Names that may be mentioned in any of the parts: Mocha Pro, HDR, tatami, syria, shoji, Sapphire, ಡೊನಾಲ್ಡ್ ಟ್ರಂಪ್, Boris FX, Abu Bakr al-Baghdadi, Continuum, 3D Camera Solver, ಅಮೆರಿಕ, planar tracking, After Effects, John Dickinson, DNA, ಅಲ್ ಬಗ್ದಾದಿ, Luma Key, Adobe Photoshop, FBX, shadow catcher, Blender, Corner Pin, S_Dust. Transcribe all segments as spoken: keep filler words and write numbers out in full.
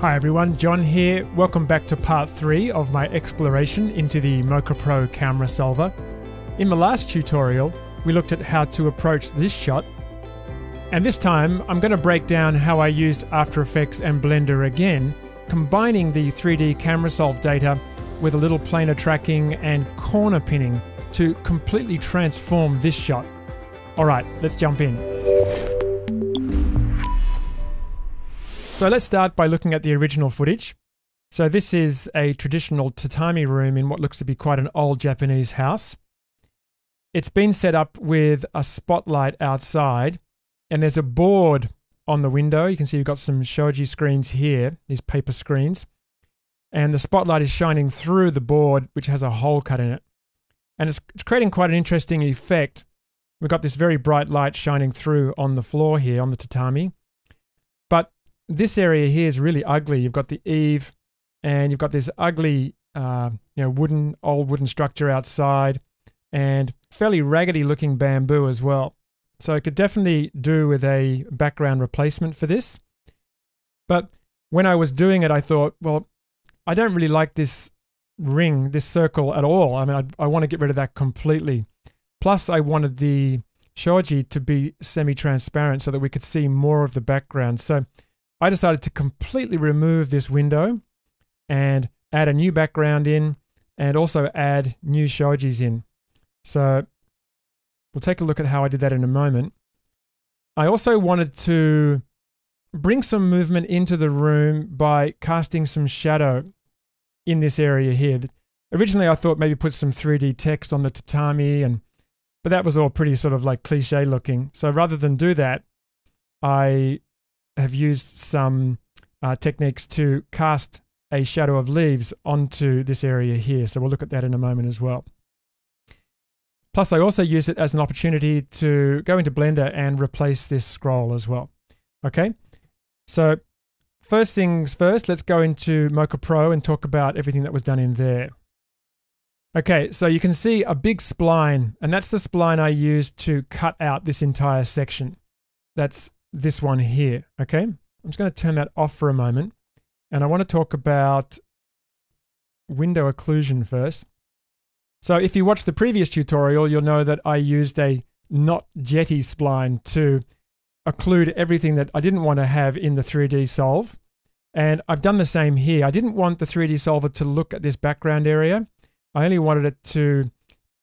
Hi everyone, John here. Welcome back to part three of my exploration into the Mocha Pro camera solver. In my last tutorial, we looked at how to approach this shot. And this time, I'm going to break down how I used After Effects and Blender again, combining the three D camera solve data with a little planar tracking and corner pinning to completely transform this shot. Alright, let's jump in. So let's start by looking at the original footage. So this is a traditional tatami room in what looks to be quite an old Japanese house. It's been set up with a spotlight outside, and there's a board on the window. You can see you've got some shoji screens here, these paper screens, and the spotlight is shining through the board, which has a hole cut in it. And it's, it's creating quite an interesting effect. We've got this very bright light shining through on the floor here, on the tatami. This area here is really ugly. You've got the eave and you've got this ugly uh, you know, wooden, old wooden structure outside and fairly raggedy looking bamboo as well. So I could definitely do with a background replacement for this. But when I was doing it, I thought, well, I don't really like this ring, this circle at all. I mean, I, I want to get rid of that completely. Plus, I wanted the shoji to be semi-transparent so that we could see more of the background. So I decided to completely remove this window and add a new background in and also add new shojis in. So we'll take a look at how I did that in a moment. I also wanted to bring some movement into the room by casting some shadow in this area here. Originally I thought maybe put some three D text on the tatami, and but that was all pretty sort of like cliche looking. So rather than do that, I have used some uh, techniques to cast a shadow of leaves onto this area here. So we'll look at that in a moment as well. Plus, I also use it as an opportunity to go into Blender and replace this scroll as well. Okay, so first things first, let's go into Mocha Pro and talk about everything that was done in there. Okay, so you can see a big spline, and that's the spline I used to cut out this entire section. That's this one here, okay? I'm just going to turn that off for a moment. And I want to talk about window occlusion first. So if you watched the previous tutorial, you'll know that I used a not jetty spline to occlude everything that I didn't want to have in the three D solve. And I've done the same here. I didn't want the three D solver to look at this background area. I only wanted it to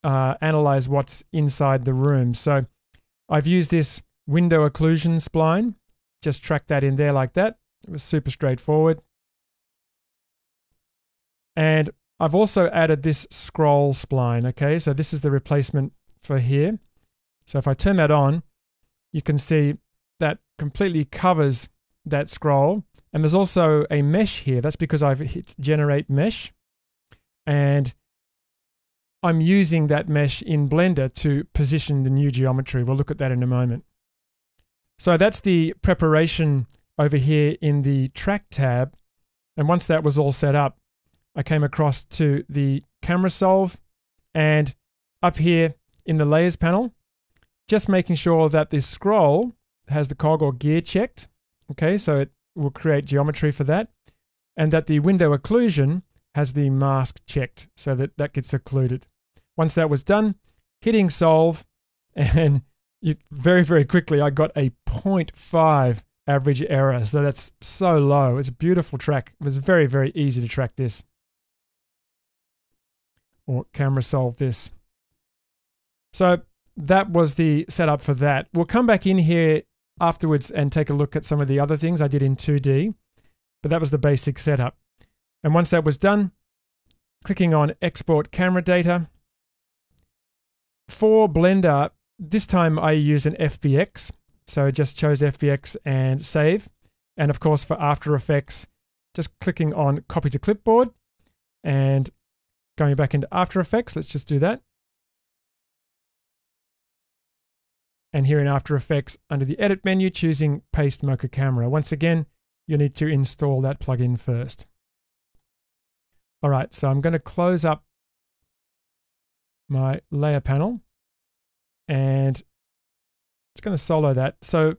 uh, analyze what's inside the room. So I've used this window occlusion spline, just track that in there like that. It was super straightforward. And I've also added this scroll spline, okay? So this is the replacement for here. So if I turn that on, you can see that completely covers that scroll. And there's also a mesh here. That's because I've hit generate mesh. And I'm using that mesh in Blender to position the new geometry. We'll look at that in a moment. So that's the preparation over here in the track tab. And once that was all set up, I came across to the camera solve and up here in the layers panel, just making sure that this scroll has the cog or gear checked. Okay, so it will create geometry for that. And that the window occlusion has the mask checked so that that gets occluded. Once that was done, hitting solve and You, very, very quickly, I got a zero point five average error. So that's so low. It's a beautiful track. It was very, very easy to track this. Or camera solve this. So that was the setup for that. We'll come back in here afterwards and take a look at some of the other things I did in two D. But that was the basic setup. And once that was done, clicking on Export Camera Data. For Blender, this time I use an F B X, so I just chose F B X and save. And of course for After Effects, just clicking on copy to clipboard and going back into After Effects, let's just do that. And here in After Effects, under the edit menu, choosing paste Mocha Camera. Once again, you'll need to install that plugin first. All right, so I'm going to close up my layer panel. And it's going to solo that. So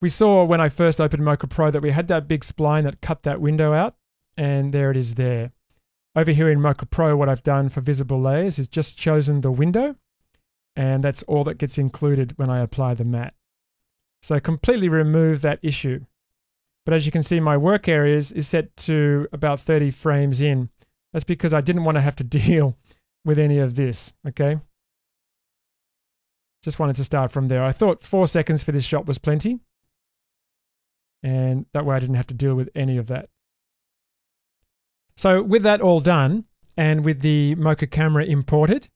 We saw when I first opened Mocha Pro that we had that big spline that cut that window out, and there it is there. Over here in Mocha Pro, what I've done for visible layers is just chosen the window, and that's all that gets included when I apply the matte. So completely remove that issue. But as you can see, my work areas is set to about thirty frames in. That's because I didn't want to have to deal with any of this, okay? Just wanted to start from there. I thought four seconds for this shot was plenty. And that way I didn't have to deal with any of that. So with that all done, and with the Mocha camera imported,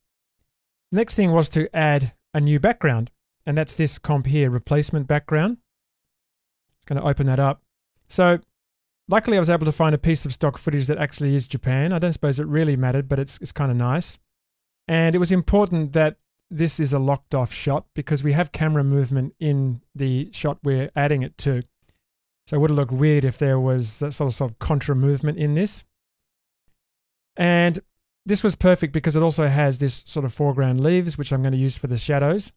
the next thing was to add a new background. And that's this comp here, replacement background. Just going to open that up. So luckily I was able to find a piece of stock footage that actually is Japan. I don't suppose it really mattered, but it's, it's kind of nice. And it was important that this is a locked off shot because we have camera movement in the shot we're adding it to. So it would have looked weird if there was that sort of, sort of contra movement in this. And this was perfect because it also has this sort of foreground leaves, which I'm going to use for the shadows.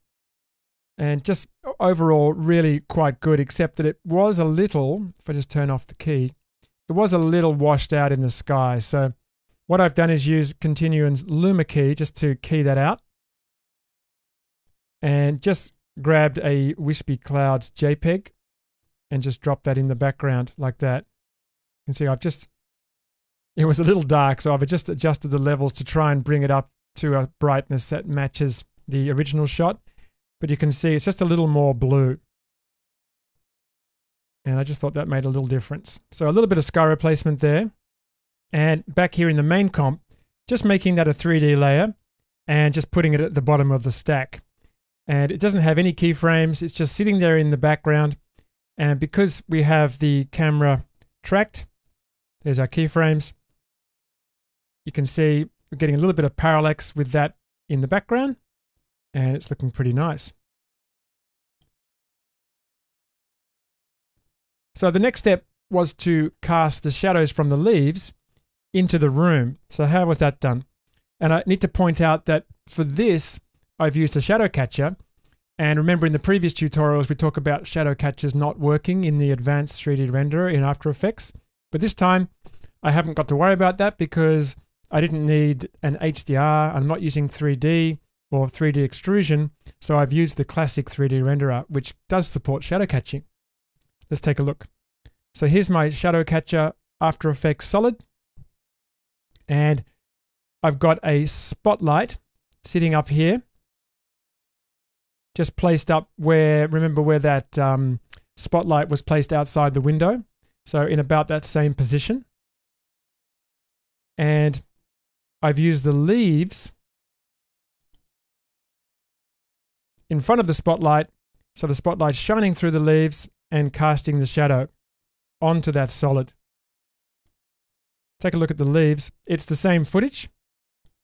And just overall, really quite good, except that it was a little, if I just turn off the key, it was a little washed out in the sky. So what I've done is use Continuance Luma Key just to key that out. And just grabbed a Wispy Clouds JPEG and just dropped that in the background like that. You can see I've just, it was a little dark, so I've just adjusted the levels to try and bring it up to a brightness that matches the original shot. But you can see it's just a little more blue. And I just thought that made a little difference. So a little bit of sky replacement there. And back here in the main comp, just making that a three D layer and just putting it at the bottom of the stack. And it doesn't have any keyframes. It's just sitting there in the background. And because we have the camera tracked, there's our keyframes. You can see we're getting a little bit of parallax with that in the background. And it's looking pretty nice. So the next step was to cast the shadows from the leaves into the room. So how was that done? And I need to point out that for this, I've used a shadow catcher. And remember in the previous tutorials, we talk about shadow catchers not working in the advanced three D renderer in After Effects. But this time, I haven't got to worry about that because I didn't need an H D R. I'm not using three D. Or three D extrusion, so I've used the classic three D renderer, which does support shadow catching. Let's take a look. So here's my shadow catcher After Effects Solid, and I've got a spotlight sitting up here, just placed up where, remember where that um, spotlight was placed outside the window, so in about that same position. And I've used the leaves in front of the spotlight, so the spotlight's shining through the leaves and casting the shadow onto that solid. Take a look at the leaves. It's the same footage,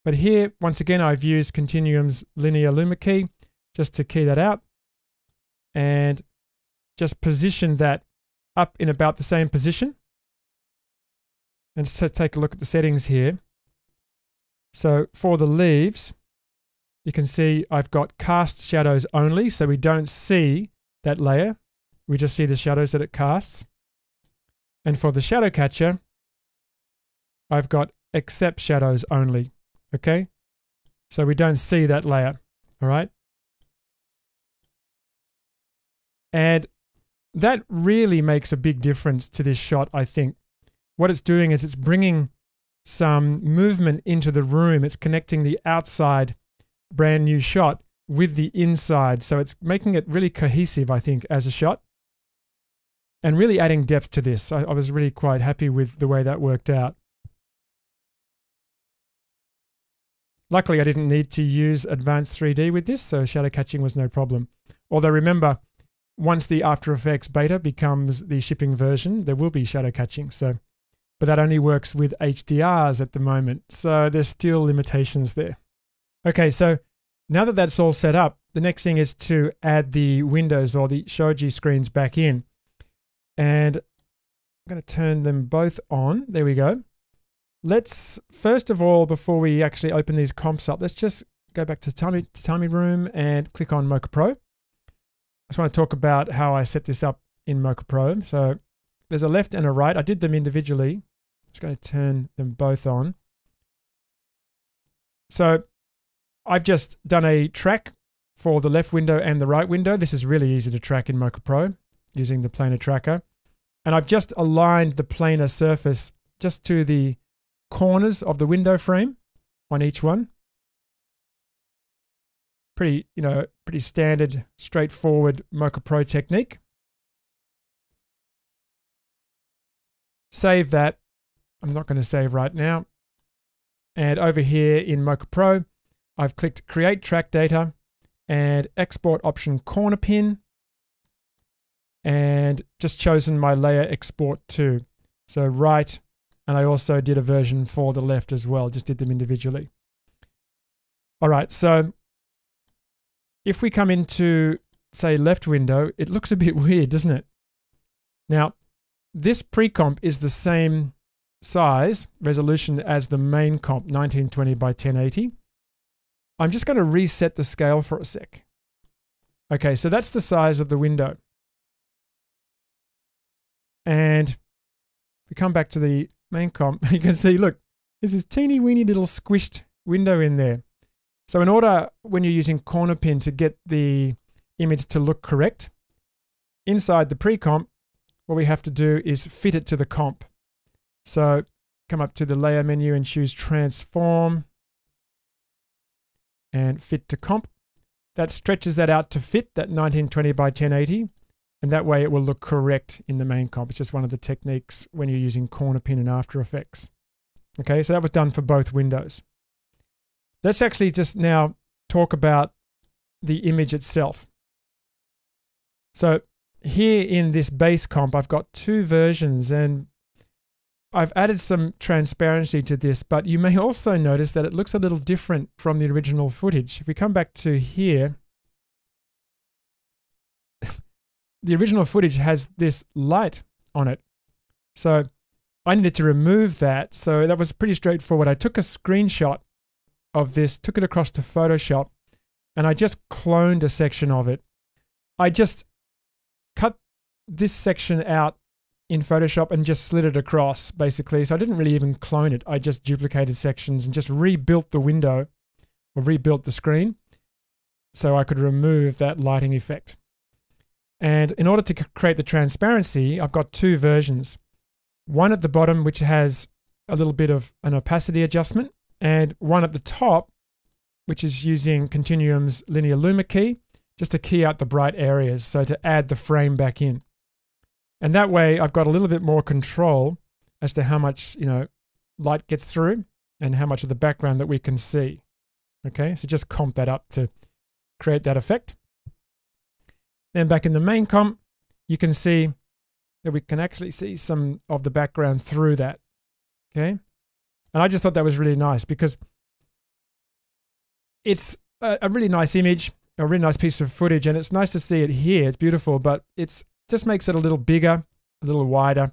but here, once again, I've used Continuum's Linear Luma Key just to key that out and just position that up in about the same position. And so take a look at the settings here. So for the leaves, you can see I've got cast shadows only, so we don't see that layer. We just see the shadows that it casts. And for the shadow catcher, I've got accept shadows only, okay? So we don't see that layer, all right? And that really makes a big difference to this shot, I think. What it's doing is it's bringing some movement into the room. It's connecting the outside brand new shot with the inside. So it's making it really cohesive, I think, as a shot and really adding depth to this. I, I was really quite happy with the way that worked out. Luckily, I didn't need to use advanced three D with this, so shadow catching was no problem. Although remember, once the After Effects beta becomes the shipping version, there will be shadow catching. So, but that only works with H D Rs at the moment. So there's still limitations there. Okay, so now that that's all set up, the next thing is to add the windows or the shoji screens back in. And I'm going to turn them both on. There we go. Let's, first of all, before we actually open these comps up, let's just go back to tatami, tatami room and click on Mocha Pro. I just want to talk about how I set this up in Mocha Pro. So there's a left and a right. I did them individually. I'm just going to turn them both on. So I've just done a track for the left window and the right window. This is really easy to track in Mocha Pro using the planar tracker. And I've just aligned the planar surface just to the corners of the window frame on each one. Pretty, you know, pretty standard, straightforward Mocha Pro technique. Save that. I'm not going to save right now. And over here in Mocha Pro, I've clicked Create Track Data and Export Option Corner Pin, and just chosen my layer Export to. So right, and I also did a version for the left as well, just did them individually. All right, so if we come into, say, left window, it looks a bit weird, doesn't it? Now, this pre-comp is the same size, resolution as the main comp, nineteen twenty by ten eighty. I'm just going to reset the scale for a sec. Okay, so that's the size of the window. And if we come back to the main comp, you can see, look, there's this teeny weeny little squished window in there. So in order, when you're using corner pin to get the image to look correct, inside the pre-comp, what we have to do is fit it to the comp. So come up to the layer menu and choose transform and fit to comp. That stretches that out to fit that nineteen twenty by ten eighty. And that way it will look correct in the main comp. It's just one of the techniques when you're using corner pin in After Effects. Okay, so that was done for both windows. Let's actually just now talk about the image itself. So here in this base comp, I've got two versions and I've added some transparency to this, but you may also notice that it looks a little different from the original footage. If we come back to here, the original footage has this light on it. So I needed to remove that. So that was pretty straightforward. I took a screenshot of this, took it across to Photoshop, and I just cloned a section of it. I just cut this section out in Photoshop and just slid it across, basically. So I didn't really even clone it. I just duplicated sections and just rebuilt the window or rebuilt the screen so I could remove that lighting effect. And in order to create the transparency, I've got two versions. One at the bottom, which has a little bit of an opacity adjustment, and one at the top, which is using Continuum's linear Luma key, just to key out the bright areas, so to add the frame back in. And that way I've got a little bit more control as to how much, you know, light gets through and how much of the background that we can see. Okay, so just comp that up to create that effect. Then back in the main comp, you can see that we can actually see some of the background through that. Okay, and I just thought that was really nice because it's a, a really nice image, a really nice piece of footage, and it's nice to see it here. It's beautiful, but it's just makes it a little bigger, a little wider.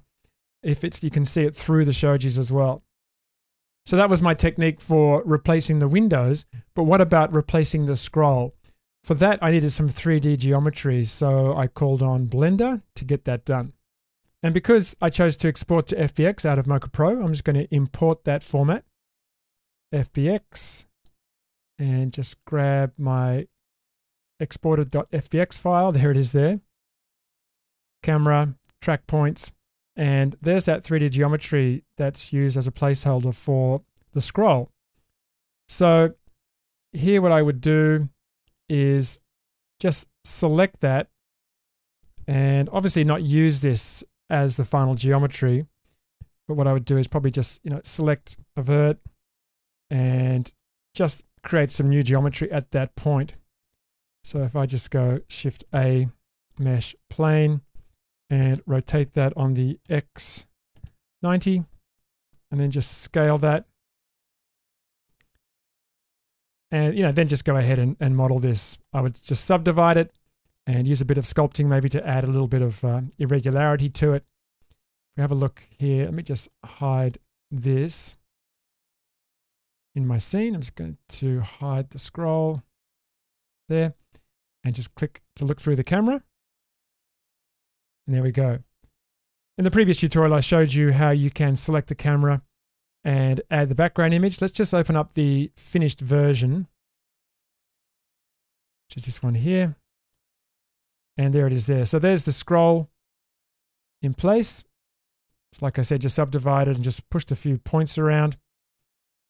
If it's, you can see it through the shojis as well. So that was my technique for replacing the windows, but what about replacing the scroll? For that, I needed some three D geometry, so I called on Blender to get that done. And because I chose to export to F B X out of Mocha Pro, I'm just going to import that format, F B X, and just grab my exported.fbx file. There it is there. Camera, track points, and there's that three D geometry that's used as a placeholder for the scroll. So here what I would do is just select that and obviously not use this as the final geometry, but what I would do is probably just, you know, select Avert and just create some new geometry at that point. So if I just go Shift A, Mesh Plane, and rotate that on the X ninety and then just scale that. And, you know, then just go ahead and, and model this. I would just subdivide it and use a bit of sculpting maybe to add a little bit of uh, irregularity to it. If we have a look here, let me just hide this in my scene. I'm just going to hide the scroll there and just click to look through the camera. And there we go. In the previous tutorial, I showed you how you can select the camera and add the background image. Let's just open up the finished version, which is this one here. And there it is there. So there's the scroll in place. It's like I said, just subdivided and just pushed a few points around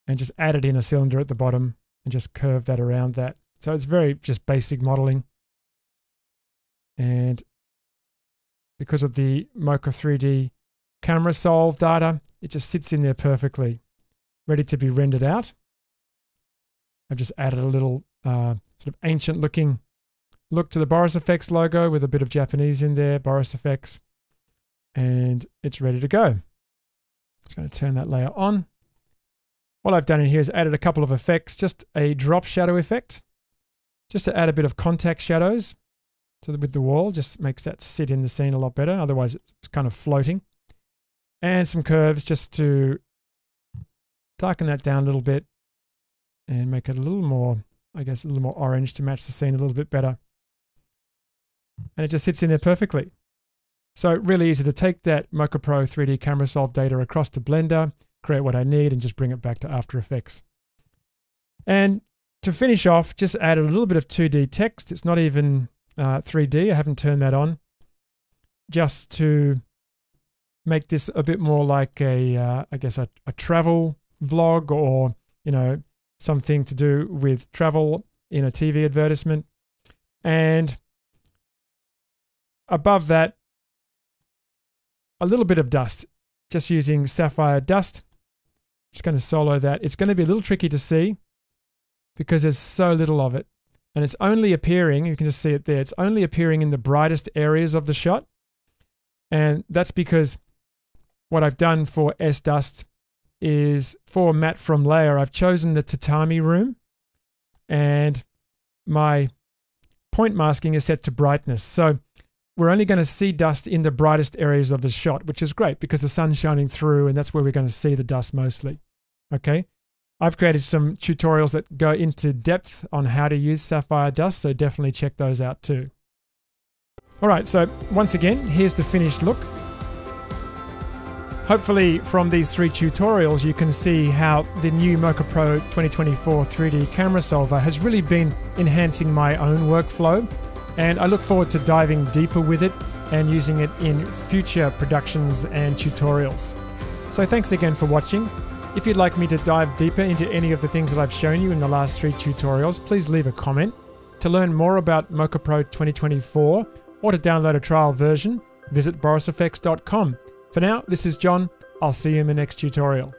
and just added in a cylinder at the bottom and just curved that around that. So it's very just basic modeling. And because of the Mocha three D camera solve data, it just sits in there perfectly, ready to be rendered out. I've just added a little uh, sort of ancient looking look to the Boris F X logo with a bit of Japanese in there, Boris F X. And it's ready to go. Just going to turn that layer on. What I've done in here is added a couple of effects, just a drop shadow effect, just to add a bit of contact shadows to the, with the wall, just makes that sit in the scene a lot better. Otherwise it's kind of floating. And some curves just to darken that down a little bit and make it a little more, I guess, a little more orange to match the scene a little bit better. And it just sits in there perfectly. So really easy to take that Mocha Pro three D camera solve data across to Blender, create what I need, and just bring it back to After Effects. And to finish off, just added a little bit of two D text. It's not even uh, three D. I haven't turned that on, just to make this a bit more like a, uh, I guess, a, a travel vlog, or you know, something to do with travel in a T V advertisement. And above that, a little bit of dust, just using Sapphire dust. Just going to solo that. It's going to be a little tricky to see because there's so little of it. And it's only appearing, you can just see it there, it's only appearing in the brightest areas of the shot. And that's because what I've done for S dust is for matte from layer, I've chosen the tatami room and my point masking is set to brightness. So we're only going to see dust in the brightest areas of the shot, which is great because the sun's shining through and that's where we're going to see the dust mostly. Okay. I've created some tutorials that go into depth on how to use Sapphire dust, so definitely check those out too. All right. So once again, here's the finished look. Hopefully from these three tutorials, you can see how the new Mocha Pro twenty twenty-four three D camera solver has really been enhancing my own workflow. And I look forward to diving deeper with it and using it in future productions and tutorials. So thanks again for watching. If you'd like me to dive deeper into any of the things that I've shown you in the last three tutorials, please leave a comment. To learn more about Mocha Pro twenty twenty-four or to download a trial version, visit boris f x dot com. For now, this is John. I'll see you in the next tutorial.